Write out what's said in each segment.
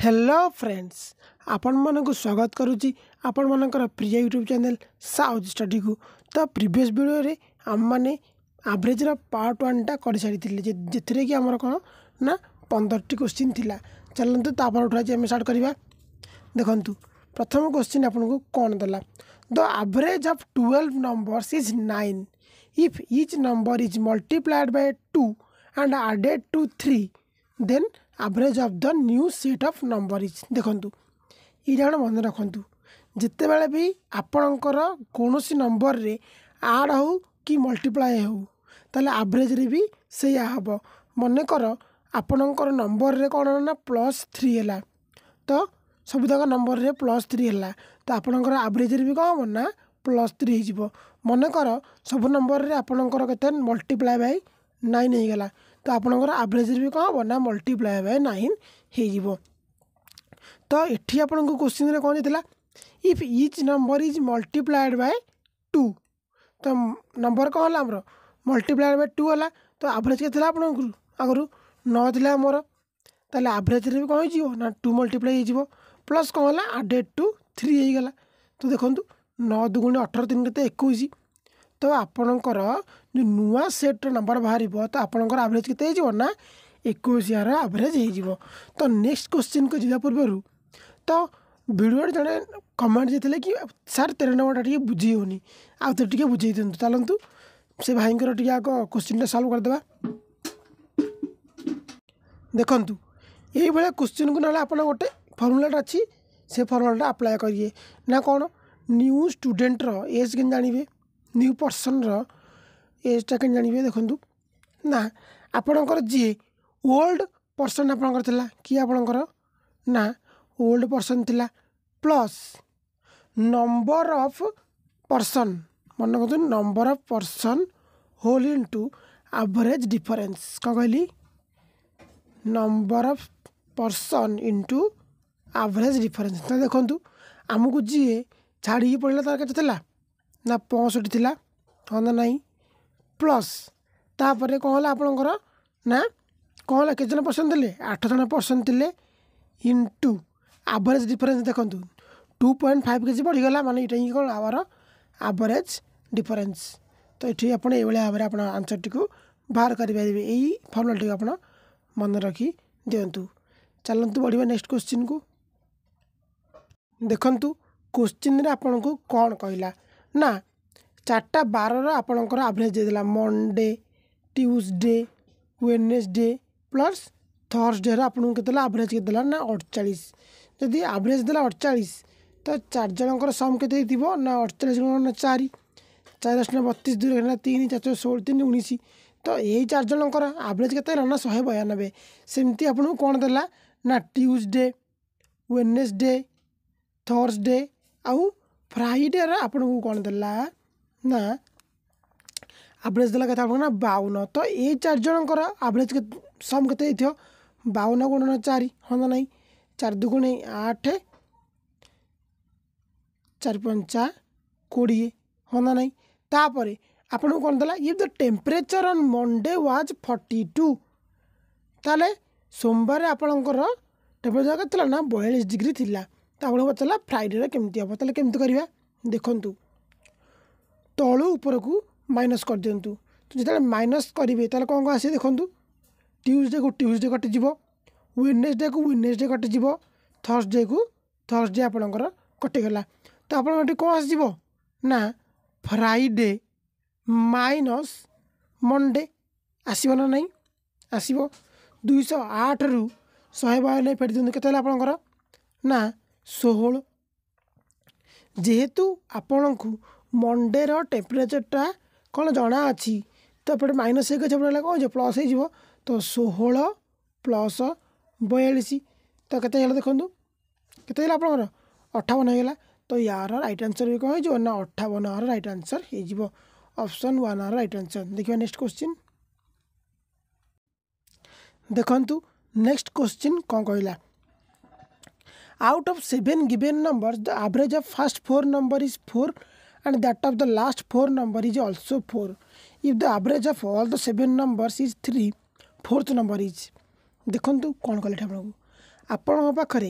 Hello friends आपण मानक स्वागत करुच्ची आपण मानक प्रिय YouTube channel Sahu ji study को। तो प्रीवियस वीडियो रे आम मैंने एवरेज रा पार्ट 1 टा कर सारी जितने कि आमर कौन ना 15टी क्वेश्चन थिला। चलते तापर उठाई आम स्टार्ट करवा। देखु प्रथम क्वेश्चन आपको कौन देला। The average of 12 numbers is 9 if each number is multiplied by 2 and added to 3 then average of the new set of number is. देखु ये मन रखु जिते बेले भी आपणकर कौन नंबर रे आड हो कि मल्टीप्लाए हो ताले एवरेज रे भी से हम मन कर आपणकर नंबर रे कौन ना +3 है तो सबुदाक नंबर रे +3 है तो आपणकर एवरेज रे भी कौन हम ना +3 हो। मन कर सब नंबर रे आपणकर के मल्टीप्लाए बाय 9 हो गला तो आपणकर एवरेज भी कौन हम ना मल्टीप्लाए बाय 9 हो। तो ये आपन को क्वेश्चन रे कौन देला if each number is multiplied by 2 तो नंबर कौन है आमर मल्टीप्लाएड बाय 2 है तो एवरेज के आपन आगु 9 थी आमर तेल एवरेज भी कौन हो ना 2 मल्टीप्लाई हो प्लस कौन है एडेड टू 3 हो गला। तो देखो 9 × 2 = 18 3 × 21 तो आपणकर जो नुआ सेट नंबर बाहर तो आपणकर एवरेज के ना 21 यार एवरेज हो। तो नेक्स्ट क्वेश्चन को जीवा पूर्व तो वीडियो जड़े कमेंट देते कि सर 13 नंबर टे बुझे होनी आउे टे बुझे दिखाँ। चलतु से भाई टे आग क्वेश्चन टा सल्व करदे। देखु ये क्वेश्चन को ना आप गोटे फर्मुलाटा अच्छी से फर्मुलाटा अप्लाय करिए ना कौन न्यू स्टूडेंट एज के जानवे न्यू पर्सन एजटा के जानवे। देखु ना आपणकर जी ओल्ड पर्सन आपणकर किए आपणकर ना ओल्ड पर्सन थिला प्लस नंबर ऑफ पर्सन मन कर number of person whole into average difference कौन कहली number of person into average difference. तो देखु आमको जी छाड़ी पड़ेगा तार के थिला ना 65 थिला हाँ ना नहीं प्लस तापर कौन है आपणकर ना कौन है कितने जन पर्सन थे 8 जन पर्सन थे इनटू एवरेज डिफरेंस। देखो 2.5 के जी बढ़ीगला माने ये कौन आवर एवरेज डिफरेंस। तो ये आप भाव में आप आंसर टी बाहर करेंगे यही फॉर्मूला टी आप मन रखी दिंतु। चलतु बढ़िया नेक्स्ट क्वेश्चन को। देखु क्वेश्चन आपन को कौन कहला ना 4टा 12 आपणकर एवरेज देदेला Monday Tuesday Wednesday plus Thursday आपको के एवरेज के देला ना 48 जदि एवरेज देला 48 तो 4 जनकर सम के ना 48 × 4 = 32 3 × 4 = 16 3 × 19 तो यही 4 जनकर एवरेज के ना 192 सेमती आपको कौन देला ना ट्यूसडे वेडनेसडे थर्सडे आउ फ्राइडे आपको कौन देला ना एवरेज देला कहता ना 52 तो ये 4 जनकर एवरेज के सम के 52 × 4 हाँ ना नहीं 4 × 2 = 8 4 × 5 = 20 हाँ ना नहीं तापर आपको कौन देला if the temperature on Monday was 42 ताले सोमवार आपणकर टेम्परेचर के ना 42 डिग्री थी तो आपको पता फ्राइडे केमती हम तेल केमती करवा। देखु तलू ऊपर को माइनस कर दिंतु तो जिते माइनस करेंगे तेल कौन आसे। देखु ट्यूसडे को कटिज वेडनेसडे कटिज थर्सडे को थर्सडे आपणकर कटिगला तो आप कौन आसज ना फ्राइडे माइनस मंडे आसब ना नहीं आसब 208 ରୁ 100 नहीं फेट दिखाँ के आपणकर ना 16 जेहेतु आपण को मंडेर टेम्परेचरटा कौन जना अच्छी तो एपटे माइनस एक पड़ेगा कौन हो प्लस हो तो 16 + 42 तो के देखूँ के आप 58 होगा तो यार राइट आंसर भी कौन हो ना 58 यार राइट आंसर हो ऑप्शन 1 यार राइट आंसर। देखिए नेक्स्ट क्वेश्चन। देखु नेक्स्ट क्वेश्चन कौन कहला out of 7 given number the average of first 4 number is 4 and that of the last 4 number is also 4 if the average of all the 7 numbers is 3 fourth number is। देखु कौन कहले आपको आपण पाखे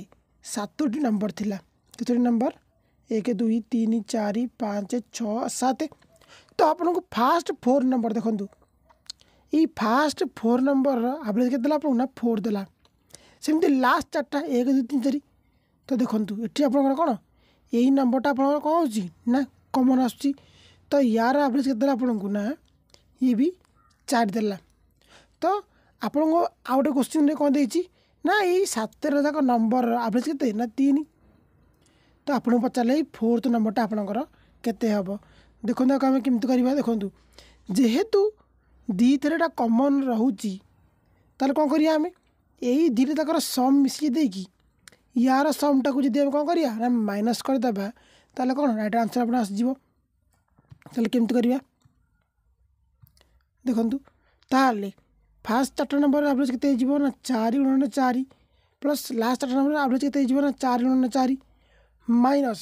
सातोटी number थिला कितोटी number 1 2 3 4 5 6 7। तो आपन को फास्ट 4 नंबर देखु ये फास्ट 4 नंबर एवरेज के देला आपन ना 4 देला सेमती लास्ट चार्टा 1 2 3 4। तो देखु ये आपन कौन यही नंबरटा आप कौन ना कमन आस तो यार एवरेज के देला आपन को ना ये भी 4 देला। तो आपन को आ गए क्वेश्चन कौन दे ना ये 7 जाक नंबर एवरेज के ना 3। तो आपको पचारे फोर्थ नंबरटा आपणकर केते हम देखो आम केमी करवा देखूँ जेहेतु दी थेटा कमन रोचे तेल कौन करें यही दी तक सम मिसकी यार समटा को जी कौन करा माइनस करदे तेल कौन राइट आंसर अपना आसमें करवा देखूँ ताल फास्ट चार्टा नंबर एवरेज के 4 × 4 प्लस लास्ट चार्टा नंबर एवरेज के ना 4 × 4 माइनस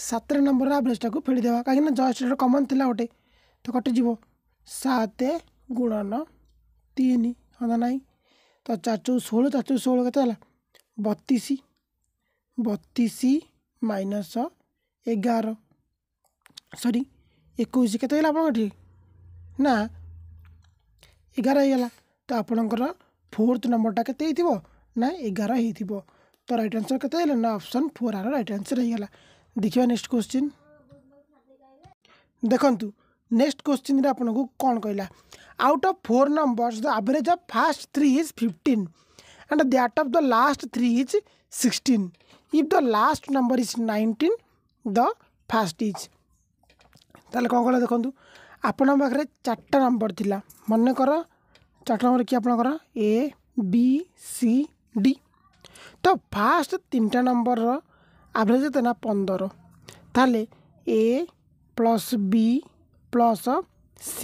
7 नंबर एवरेज टाक फेड़ी देवा कहीं जस्ट कमन थिला गोटे तो कटिज 7 × 3 हाँ ना तो 4 × 16 के 32 माइनस 11 सरी 21 के ना 11 होगा। तो आपणकर फोर्थ नंबरटा के ना 11 हो। तो राइट आंसर के ना ऑप्शन 4 आर राइट आंसर होगा। देखिए नेक्स्ट क्वेश्चन देखु नेक्स्ट क्वेश्चन आपन को कौन कहला out of 4 numbers the average of first 3 is 15 and that of the last 3 is 16 if the last number is 19 the first is. ताले कौन कहला देखु आपण पाखे 4 नंबर थी मन कर 4 नंबर कि आपणकर A B C D। तो फास्ट 3टा नंबर एवरेज के ना 15 ताले A + B + C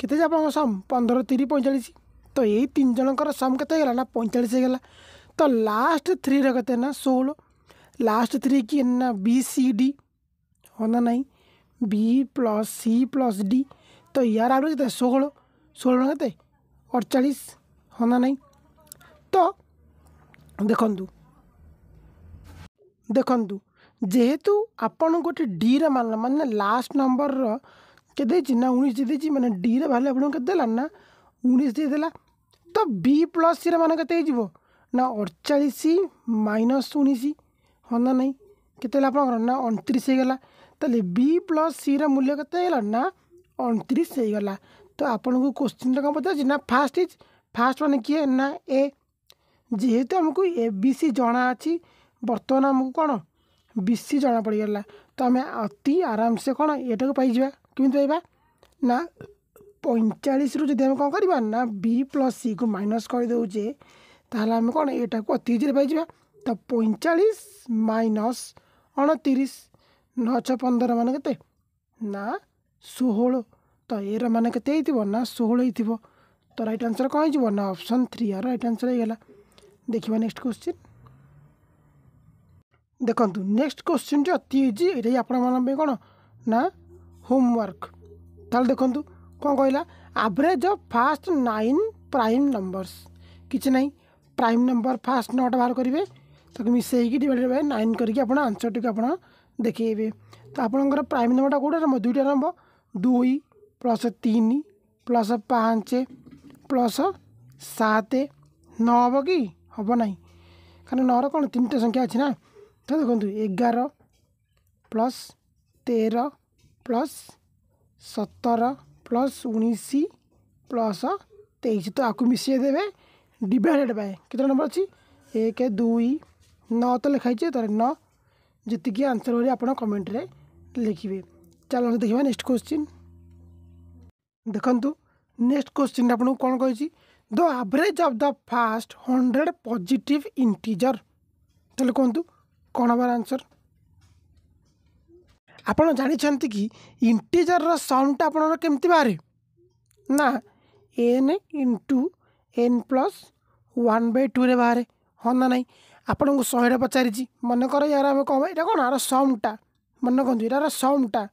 केते जाबो सम 15 3 45। तो यही 3 जनकर सम केते गला ना 45 गला। तो लास्ट 3 रे केते ना 16 लास्ट 3 की ना B C D होना नहीं B + C + D। तो यार एवरेज के 16 के 48 होना नहीं। तो देखु देखु जेहेतु आपन गोटे डी रे मान मानने लास्ट नंबर के देछि ना 19 देछि माने डी रे भले आपन के देला ना 19 दे देला। तो B + C रे मान केते हिजबो ना 48 - 19 होना नहीं केते आपन ना 29 हो गेला। तले B + C रे मूल्य केते होला ना 29 हो गेला। तो आपन को क्वेश्चन रे का पता छि ना फर्स्ट इज फर्स्ट माने कि ना A जेहेतु हमको ABC जना अच्छी बर्तमान हमको कौन BC जना पड़गला। तो आम अति आराम से कौन एटा को पाइबा केमती पाइबा ना 45 रु जब कौन करवा ना B + C को माइनस करदे ताल आम कौन एटा को अति इजी पाइबा। तो 45 - 29 9 × 15 मान के ना 16। तो यार मान के ना 16 हो। तो राइट आंसर कौन हो ना ऑप्शन 3 यार राइट आंसर होगा। देखिए नेक्स्ट क्वेश्चन देखु नेक्स्ट क्वेश्चन जो अति इजी ये आपण कौन ना होमवर्क। ताल देखु कौन कहला average of first 9 prime numbers किसी ना प्राइम नंबर फर्स्ट 9 बाहर करेंगे तो मिसेक डिवाइड बाय 9 करके आंसर टी देखे। तो आपंकर प्राइम नंबरटा कौटा दुईटा नंबर 2 + 3 + 5 + 7 9 हम कि हम ना कारण 9 कौन 3टा संख्या अच्छी ना। तो देखो 11 + 13 + 17 + 19 + 23। तो आपको मिसई देवे डिवाइडेड बाय कितना नंबर अच्छी 1 2 9 तो लिखाई तरह 9 जी आंसर हो आप कमेंट रे लिखे। चलो देखा नेक्स्ट क्वेश्चन देखु नेक्स्ट क्वेश्चन आपको कौन कही the average of the first 100 positive integer तेल कहतु कौन हमार आंसर आपड़ जानते कि इंटीजर समटा आप केमती बाहर ना N × N + 1/2 बाहर हाँ ना नहीं आपण को 100 पचारि मन कर यार आम कह ये कौन यार समटा मन कहतु यार समटा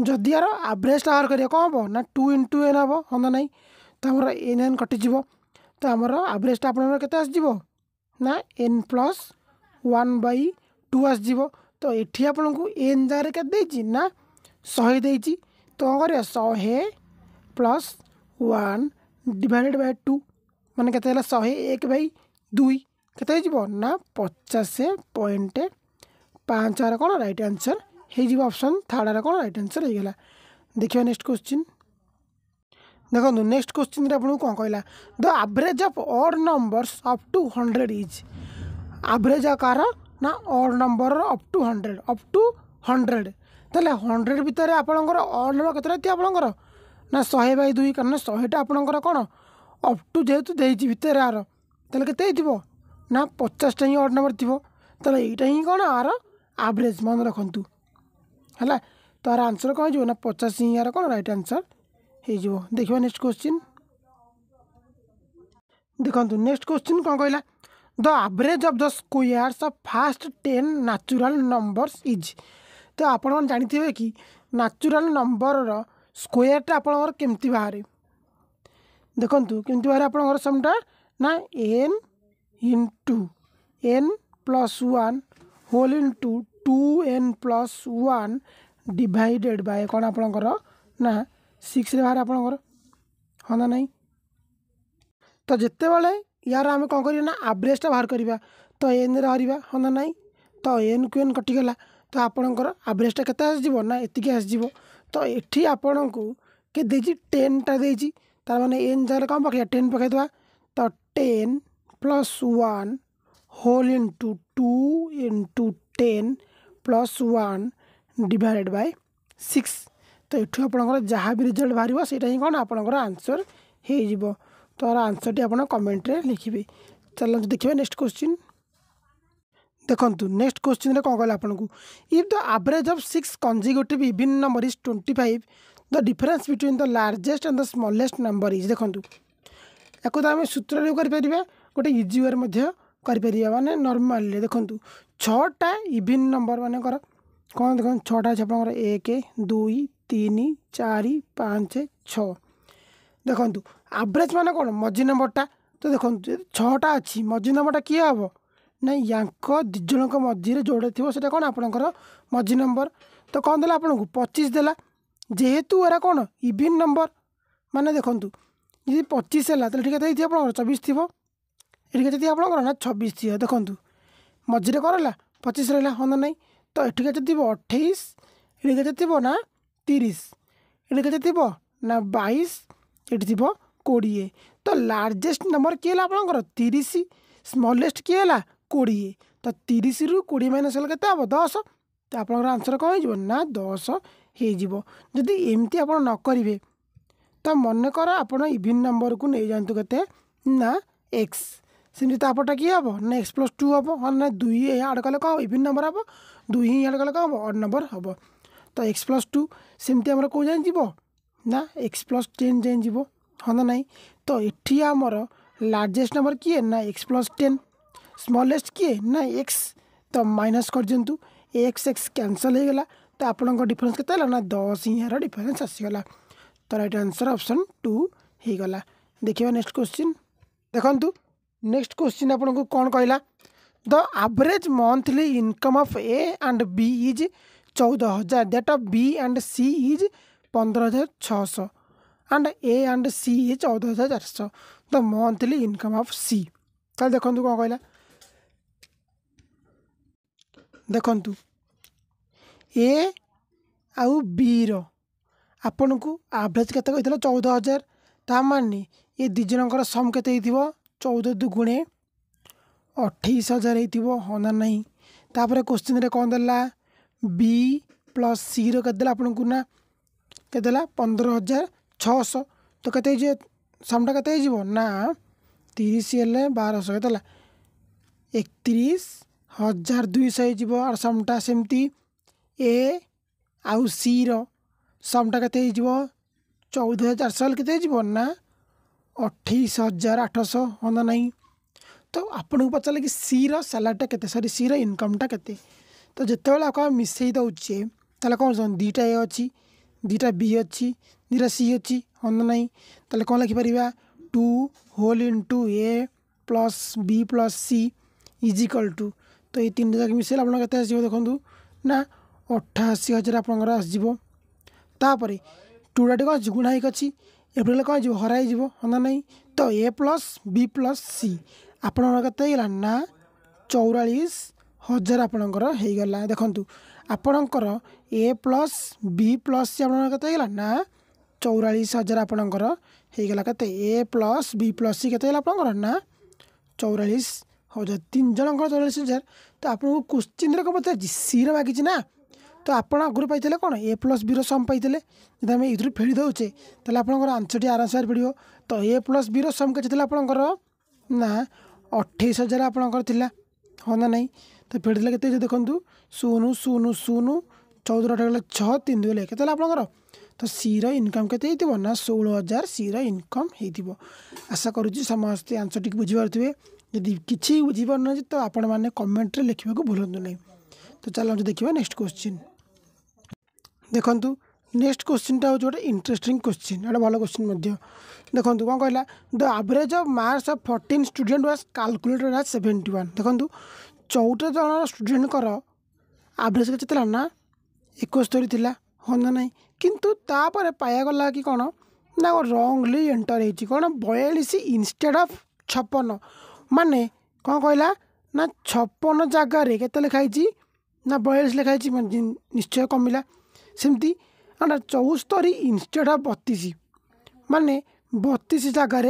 जदि यार एवरेजटा बाहर करें कौन हम ना 2 × N हम हाँ ना नहीं। तो आमर N कटिज तो आमर एवरेजटा आप ना N plus one by two आसो। तो ये आपन को एन जगह के ना शहे दे तो कर शहे plus one divided by two मान के शहे एक बै दुई के ना पचास पॉइंट पाँच कौन रईट आंसर हो ऑप्शन थर्ड कौन रईट आंसर होगा। देखिए नेक्स्ट क्वेश्चन। देखो नेक्स्ट क्वेश्चन आपको कौन कहला the average of odd numbers up to 100 is average कार ना ऑड नंबर अप टू 100 तो 100 भितर आपंकर ऑड नंबर केतरा थी आपंकर ना 100 बाय 2 कारण 100 टा आपंकर कौन अप टू जेहेतु देइछि भितर आर तले केते हिथिबो ना 50 टा ही ऑड नंबर थिबो तो यहीटा ही कौन आर एवरेज मन रखु है। तो आर आंसर कौन हो 50 ही यार कौन राइट आंसर हो। देखिए नेक्स्ट क्वेश्चन। देखो नेक्स्ट क्वेश्चन कौन कहला the average of the squares of first 10 natural numbers is. तो आपण जानिथिबे कि नेचुरल नंबर रो स्क्वायर टा आपण केमती बाहरे। देखंतु केमती बाहरे आपण समटा ना n into n plus 1 whole into 2n plus 1 divided by कौन आपण ना 6 बाहर आपंकर हाँ ना नहीं। तो जिते बड़े यार आम कौन करना एवरेजटा बाहर करवा तो एन रहा हाँ ना नहीं। तो एन को एन कटिगला तो आपणकर एवरेजटा के ये आसो। तो ये आपण को किए दे 10टा दे मानने एन जगह कौन पक 10 पकईदे तो 10 plus 1 whole into 2 into 10 plus 1 divided by 6। तो ये आपंकर जहाँ भी रिजल्ट बाहर से ही कौन आपंकर आंसर हो। तो आंसर टी आप कमेंट रे लिखे। चलो देखिए नेक्स्ट क्वेश्चन। देखो नेक्स्ट क्वेश्चन कौन कहला आपको if the average of 6 consecutive even number is 25 the difference between the largest and the smallest number is. देखो या तो आम सूत्र करें गोटे इजी वे करें मानने नर्माल। देखो छटा इवन नंबर मानकर कौन देख छटा अच्छे आप 1 2 3 4 5 6। देखु एवरेज मान कौन मझी नंबरटा। तो देखो छटा अच्छी मझी नंबरटा किए हे ना या दिजन मझीरे जोड़ा थोड़ा कौन आपणकर मझी नंबर। तो कौन देला आपन को 25 देला जेहेतु एरा कौन इवन नंबर माने देखूँ जी 25 है ठीक है थी आप 24 थी ये आपंकर ना 26 थी। देखूँ मझीरे कौन है 25 रहा हाँ ना नहीं। तो ये थी 28 ये थी ना 30 ये थी ना 22 ये थी 20। तो लार्जेस्ट नंबर किए आपंकर 30 स्मॉलेस्ट किए 20। तो 30 रु 20 माइनस के 10 तो आप आंसर कौन हो ना 10 होदी। एमती आप न करेंगे तो मनकर आप इवन नंबर को नहीं जातु के ना एक्स सेमती तो आपटा किए हे ना एक्स प्लस 2 हे हाँ ना 2 आड कले कौन इवन नंबर हे 2 ही आड कले कौन ऑड नंबर हे। तो एक्स प्लस 2 सेमती आम कौ जाए ना एक्स प्लस 10 जाए जीव हाँ ना नहीं। तो ये आमर लार्जेस्ट नंबर किए ना एक्स प्लस 10 स्मॉलेस्ट किए ना एक्स। तो माइनस कर दिंतु एक्स कैंसल हो गला तो आपंकर डिफरेंस के ना 10 ही यार डिफरेंस आसगला। तो राइट आंसर ऑप्शन 2 हो गला। देखिए नेक्स्ट क्वेश्चन। देखो नेक्स्ट क्वेश्चन आपन को कौन कहला the average monthly income of A and B is 14,000 that of B and C is 15,600 and A and C is 14,400 the monthly income of C. तो देखो कौन कहला देखु ए आउ बी रो आपन को एवरेज केत 14,000 तामानी ये दिजनकर सम केत 14 दुगुणे 28,000 हो हाँ ना नहीं। तापर क्वेश्चन कौन देला बी प्लस सी रो केत आपन को ना के 15,600 तो कते समटा कते ना 30 हेल्ले 1200 के 31,200 और समटा सेमती ए आउ सी रो समटा कते 14,400 के ना 28,800 हाँ ना नहीं। तो आपन को पचारे कि सी रो सैलरीटा के सरी सी रो इनकमटा के तो जिते बड़े आप मिसई दौचे ताला कौन दीटा ए अच्छी दीटा बी अच्छी दीटा सी अच्छी हाँ ना नहीं। तो कौन लिखिपर 2 whole into A plus B plus C is equal to. तो ये तीन जाक मिसेल आप देखो ना 88,000 आपंकर आसपर टूटा टी कौन गुणा हो एप्रिल कौन हो हर होना नहीं। तो A plus B plus C आपला ना 44,000 आपणकर हो गला। देखूँ आपणकर A plus B plus C आपला ना 44,000 आपणकर हो गला। A plus B plus C के ना 44,000 तीन जन 44,000। तो आपको क्वेश्चन कौन पचार सी रखी ना तो आपड़ आगुरी पाई कौन ए प्लस बी रम पाई जब आम ये फेड़ दौचे तो आपंकर आंसर टी आराम से फेड़ो। तो ए प्लस बी रम के आपंकर ना 28,000 आपणकर हाँ ना नहीं। तो फेड़ी के देखूँ शून शून शून 14 अठे 6 3 2 के आपंकर तो सी इनकम के ना 16,000 सी इनकम हो। आशा करुच्ची समस्ते आंसर टी बुझीपे यदि किसी बुझीपार ना तो आपण मैंने कमेन्ट्रे लिखा भूलु ना। तो चलो देखा नेक्स्ट क्वेश्चन। देखूँ नेक्स्ट क्वेश्चन हूँ गोटे इंटरेस्टिंग क्वेश्चन गोटे भल क्वेश्चन देखूँ कौन कहला the average of marks of 14 student was calculated as 71। देखूँ 14 जन स्टूडेंटर एवरेज के ना 71 था हाँ ना नहीं किंतु तापर पायागला कि कौन ना रंगली एंटर होती कौन 42 इनस्टेड ऑफ 56 माने कौन कहला ना 56 जगार के लिखाई ना 42 लिखाई निश्चय कमिला सेमती ना 74 इनस्टेड ऑफ 32 माने 32 जगार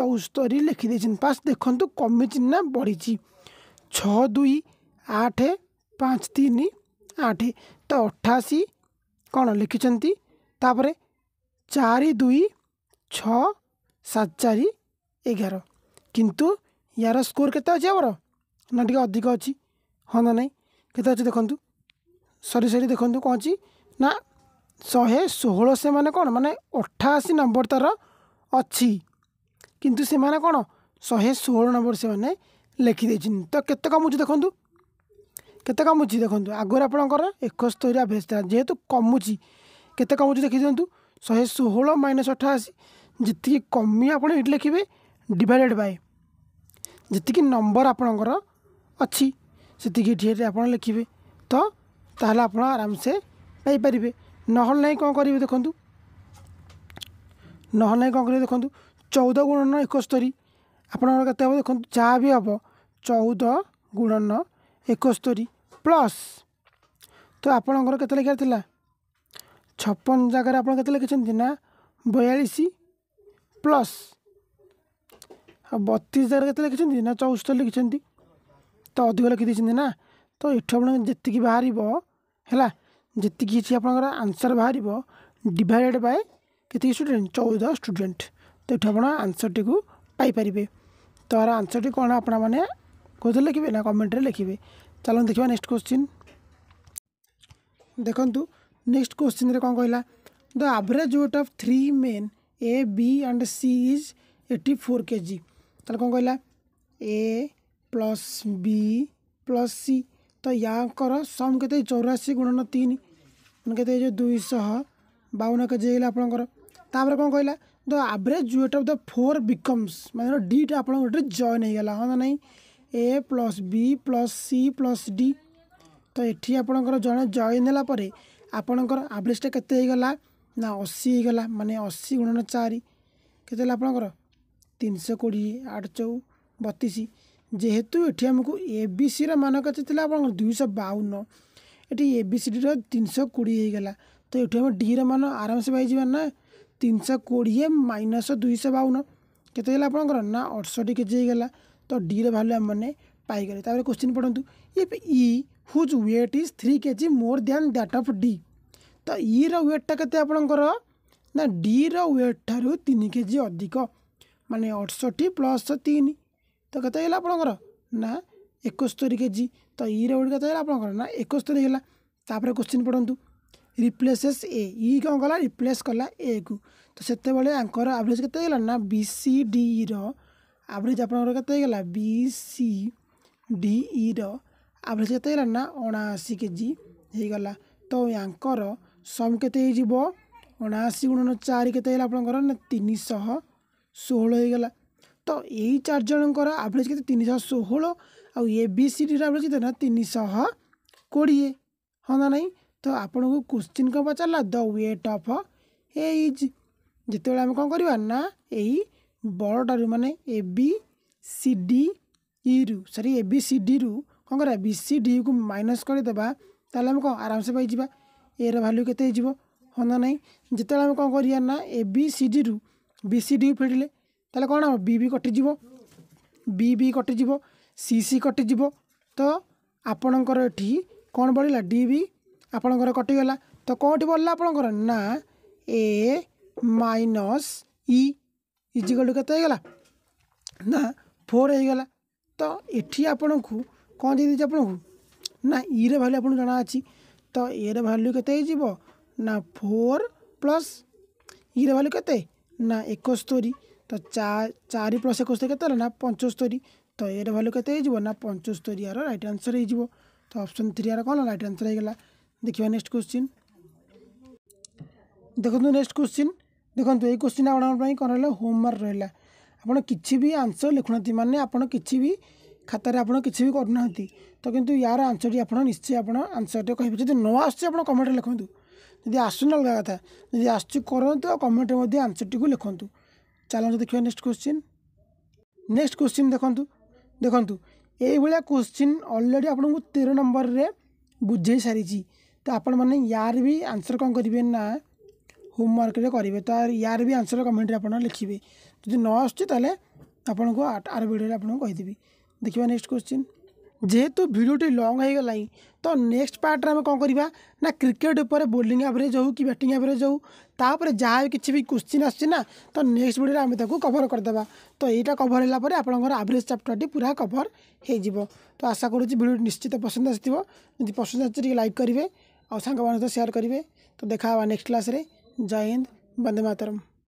74 लिखिदे पास देखु कमी ना बढ़ी 6 2 8 5 3 8 तो 88 कौन लिखिंट तापर 4 2 6 7 4 11 किंतु यार स्कोर केते अछि हमर ना टिके अधिक अच्छी हाँ ना नहीं केते अछि देखंतु सरी देखंतु कोन अछि ना 116 से माने कौन माने 88 नंबर तार अच्छी किंतु से माने कौन 116 नंबर से माने लिखि दे। तो केते कमुची देखंतु आगर आपणकर 71 एवरेज था जेहेतु कमुची केते कमुची देखि दिंतु 116 माइनस 88 जितकी कमी आप लिखे डिवाइडेड बाय जितकी नंबर आपणकर अच्छी से आप लिखे तो ताल आप आराम से पाइपर ना ना कौन करेंगे देखूँ ना ना कौन करेंगे देखूँ 14 गुणन 71 आपणकर केते हम देखूँ जहाँ भी हम 14 गुणन 71 प्लस तो आपणकर केते लिखार 56 जगह आप लिखिं ना 42 प्लस 32 जगह के लिखिं ना 74 लिखिं तो अधिक लिखिदी ना। तो ये आप जी बाहर है जी आपंकर आंसर बाहर डिवाइडेड बाय के स्टूडेंट 14 स्टूडेंट। तो ये आप आंसर टी पाइपर तो यार आंसर टी कौन आप लिखे ना कमेंट रे लिखे। चलो देखा नेक्स्ट क्वेश्चन। देखूँ नेक्स्ट क्वेश्चन कौन कहला the average weight of 3 men A B and C is 84 kg। तो कौन कहला A plus B plus C तो यहाँ सम के 84 गुणन 3 मैंने के 252 के जी आपंकर तापर कौन कहला the average weight of the 4 becomes माने डी टा आपन गोटे जॉइन होगा हाँ ना नहीं A plus B plus C plus D तो ये आपंकर जड़े जॉइन होगापर आपणकर एवरेजटा केतेगला ना 80 होगा माने 80 गुणन 4 के आपंकर 320 8 4 32 जेहेतु ये आमको ए बी सी मान के 252 ये ए बी सी डी 320 होगा तो ये आम डी मान आराम से पाई ना 320 माइनस 252 के आपंकर ना 68 के जी होगा तो डी भैल्यू आम मैंने पाईगले। तापर क्वेश्चन पढ़तु if E whose weight is 3 kg more than that of D तो ई रेटा के आपंकर ना डी रेट ठार 3 kg अधिक माने 68 प्लस 3 तो कते आपंकर ना 71 के जी तो ई रेट कते आपंकर ना 71 होगा। तापर क्वेश्चन पढ़तु रिप्लेसेस ए ई कौन कला रिप्लेस कला ए को तो से आंकर एवरेज के ना बी सी डी एवरेज आपंकर के बी सी डी एवरेज के ना 79 के जी होगा तो यांकर सम के 79 गुणन 4 के आपंकर ना 316 होगा। तो यही 4 जन एवरेज के 316 आउ ए बी सी डी आप रखी ना 320 हाँ ना नहीं। तो आपण को क्वेश्चन कौन पचारा the weight of A is जिते आम कौन करवा ना यही बड़टारू मान ए बी सी डी ई रु सरी ए बी सी डी रु कौन कर बी सी डी को माइनस करदेबा ताल आम कौन आराम से पाई ए रैल्यू के हाँ ना नहीं। जिते आम कौन करवा ना ए बी सी डी रु बी सी डी फेरिले ताले कौन हम बी बी कटिज सी सी कटिज तो आपणकर एटी कौन बढ़ला डी बी आपणकर कटिगला तो कौटी बढ़ला आपणकर ना A minus E is equal to केतगला ना 4 होगला। तो ये आपण को कौन दे आपन को ना ई रे वैल्यू आपन जाना अछि तो ए रे वैल्यू केते जीवो ना 4 प्लस ई रे वैल्यू केते ना 71 तो 4 प्लस 71 केते ना 75 तो ए रे वैल्यू केते जीवो ना 75 यार राइट आंसर हे जीवो। तो ऑप्शन 3 यार कौन राइट आंसर हे गेला। देखिए नेक्स्ट क्वेश्चन देखो नेक्स्ट क्वेश्चन देखो ये क्वेश्चन आप कौन रहा होमवर्क रहा आपड़ किसी भी आंसर लिखुना मानने आपड़ किसी भी खातार आपड़ किसी भी करना तो किंतु यार आंसर टी आप निश्चय आप आंसर कह न आस कमेंट लिखुँ जी आसना अलग कथा जी आस कमेंट में आंसर टी लिखुँ चलो देखिए नेक्स्ट क्वेश्चन देखूँ देखूँ ये क्वेश्चन अलरेडी आपको 13 नंबर में बुझे सारी तो आपण मैंने यार भी आंसर कौन करेंगे ना होमवर्क करेंगे तो यार भी आंसर कमेंट आप लिखे जो न आसले आपन को आर भिडियो आपको कहीदेवी। देखिए नेक्स्ट क्वेश्चन जेहेतु भिडियोटी लंग हो गला तो नेक्स्ट पार्ट में कौन करवा ना क्रिकेट उपर बोलिंग एवरेज हो कि बैटिंग एवरेज हो तापर जहाँ किसी भी क्वेश्चन आसी ना तो नेक्स्ट भिडियो आम ताको कवर करदे तो यहाँ कवर होगापर आपंकर एवरेज चैप्टर पूरा कवर हो। तो आशा करुच्ची भिडियो निश्चित पसंद आदि पसंद आए लाइक करेंगे और सांग सहित सेयार करेंगे। तो देखा नेक्स्ट क्लास रे। जय हिंद, वंदे मातरम।